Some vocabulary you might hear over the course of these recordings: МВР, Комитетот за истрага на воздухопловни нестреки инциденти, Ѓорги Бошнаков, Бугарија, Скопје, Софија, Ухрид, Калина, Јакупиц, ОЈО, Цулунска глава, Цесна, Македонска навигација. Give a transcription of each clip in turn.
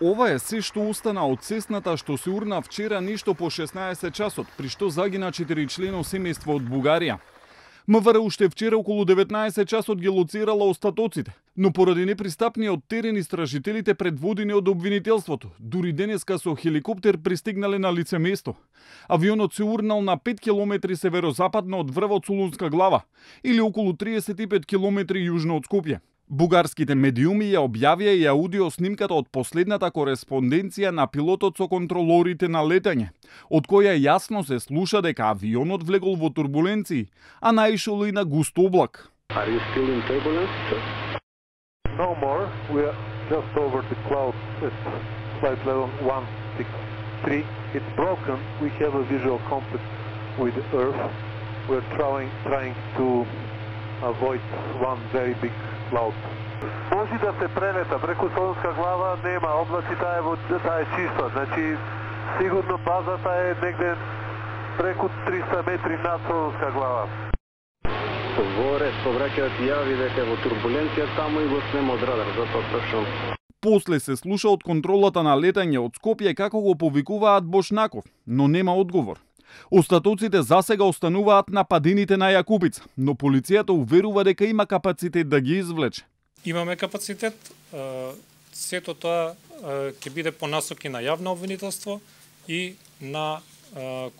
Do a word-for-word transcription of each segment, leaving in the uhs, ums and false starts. Ова е се што остана од цесната што се урна вчера нешто по шеснаесет часот, при што загина четири члено семејство од Бугарија. МВР уште вчера околу деветнаесет часот ги лоцирала остатоците, но поради непристапниот терен истражителите предводени од обвинителството, дури денеска со хеликоптер пристигнале на лице место. Авионот се урнал на пет километри северозападно од врвот Цулунска глава, или околу триесет и пет километри јужно од Скопје. Бугарските медиуми ја објавија и аудио снимката од последната кореспонденција на пилотот со контролорите на летање, од која јасно се слуша дека авионот влегол во турбуленции, а наишол и на густ облак. Може да се прелета преку Цулунска глава, нема облаци, таа е водата е чиста. Значи сигурно базата е негде преку триста метри над Цулунска глава. Говоре собраќајот јави дека во турбуленција таму и го снема од радар, затоа прашам. После се слуша од контролата на летање од Скопје како го повикуваат Бошнаков, но нема одговор. Остатоците засега остануваат на падините на Јакупиц, но полицијата уверува дека има капацитет да ги извлече. Имаме капацитет, сето тоа ќе биде по насоки на јавно обвинителство и на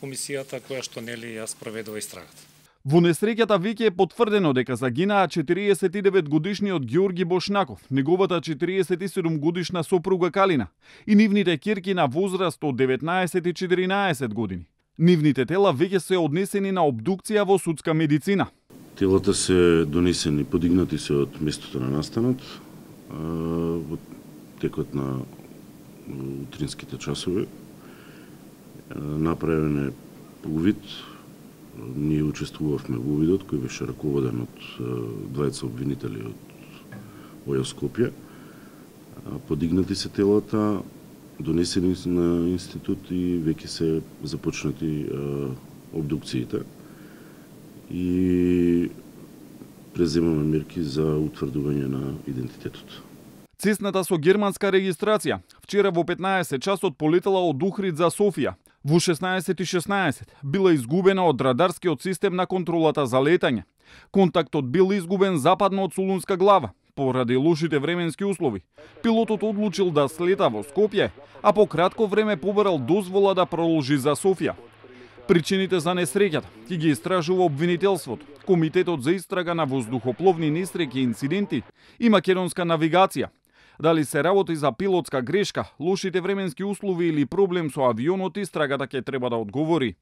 комисијата која што нели ја спроведува истрагата. Во несреќата веќе е потврдено дека загинаа четириесет и девет годишниот Ѓорги Бошнаков, неговата четириесет и седум годишна сопруга Калина и нивните керки на возраст од деветнаесет и четиринаесет години. Нивните тела веќе се однесени на обдукција во судска медицина. Телата се донесени, подигнати се од местото на настанот во текот на утринските часови. Направен е увид. Ние учествувавме во увидот кој беше раководен од двајца обвинители од ОЈО Скопје. Подигнати се телата, донесени на институт и веќе се започнати обдукциите и преземаме мерки за утврдување на идентитетот. Цесната со германска регистрација вчера во петнаесет часот полетела од Ухрид за Софија. Во шеснаесет и шеснаесет била изгубена од радарскиот систем на контролата за летање. Контактот бил изгубен западно од Цулунска глава. Поради лошите временски услови, пилотот одлучил да слета во Скопје, а по кратко време побарал дозвола да продолжи за Софија. Причините за несреќата ќе ги истражува обвинителството, Комитетот за истрага на воздухопловни нестреки инциденти и Македонска навигација. Дали се работи за пилотска грешка, лошите временски услови или проблем со авионот, истрагата ќе треба да одговори.